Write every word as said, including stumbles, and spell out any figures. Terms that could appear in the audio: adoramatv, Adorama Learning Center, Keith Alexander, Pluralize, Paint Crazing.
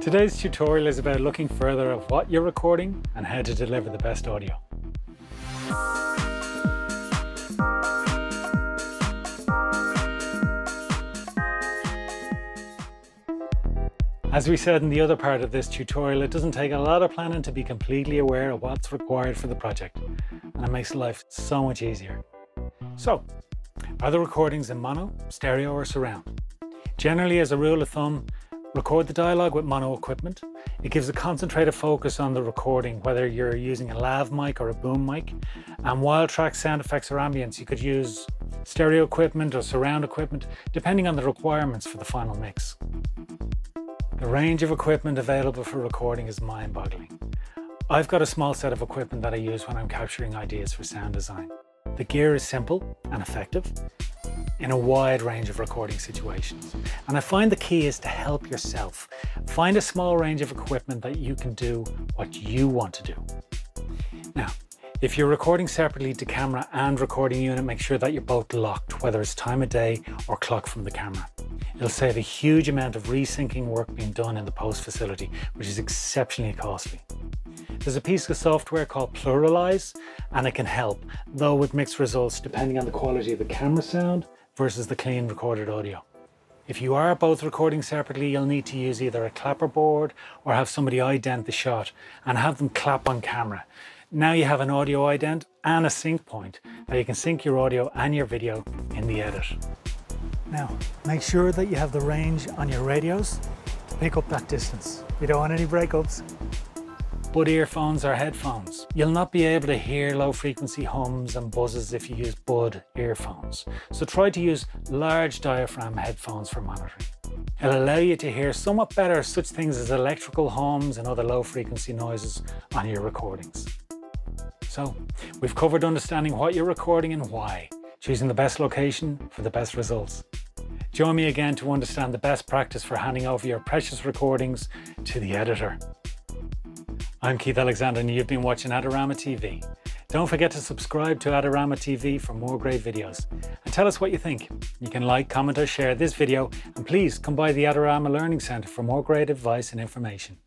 Today's tutorial is about looking further at what you're recording and how to deliver the best audio. As we said in the other part of this tutorial, it doesn't take a lot of planning to be completely aware of what's required for the project, and it makes life so much easier. So, are the recordings in mono, stereo or surround? Generally, as a rule of thumb, record the dialogue with mono equipment. It gives a concentrated focus on the recording, whether you're using a lav mic or a boom mic. And while track sound effects or ambience, you could use stereo equipment or surround equipment, depending on the requirements for the final mix. The range of equipment available for recording is mind-boggling. I've got a small set of equipment that I use when I'm capturing ideas for sound design. The gear is simple and effective in a wide range of recording situations. And I find the key is to help yourself. Find a small range of equipment that you can do what you want to do. Now, if you're recording separately to camera and recording unit, make sure that you're both locked, whether it's time of day or clock from the camera. It'll save a huge amount of resyncing work being done in the post facility, which is exceptionally costly. There's a piece of software called Pluralize, and it can help, though with mixed results depending on the quality of the camera sound versus the clean recorded audio. If you are both recording separately, you'll need to use either a clapperboard or have somebody ident the shot and have them clap on camera. Now you have an audio ident and a sync point that you can sync your audio and your video in the edit. Now, make sure that you have the range on your radios to pick up that distance. You don't want any breakups. But earphones are headphones. You'll not be able to hear low frequency hums and buzzes if you use Bud earphones. So try to use large diaphragm headphones for monitoring. It'll allow you to hear somewhat better such things as electrical hums and other low frequency noises on your recordings. So we've covered understanding what you're recording and why, choosing the best location for the best results. Join me again to understand the best practice for handing over your precious recordings to the editor. I'm Keith Alexander and you've been watching Adorama T V. Don't forget to subscribe to Adorama T V for more great videos. And tell us what you think. You can like, comment or share this video, and please come by the Adorama Learning Center for more great advice and information.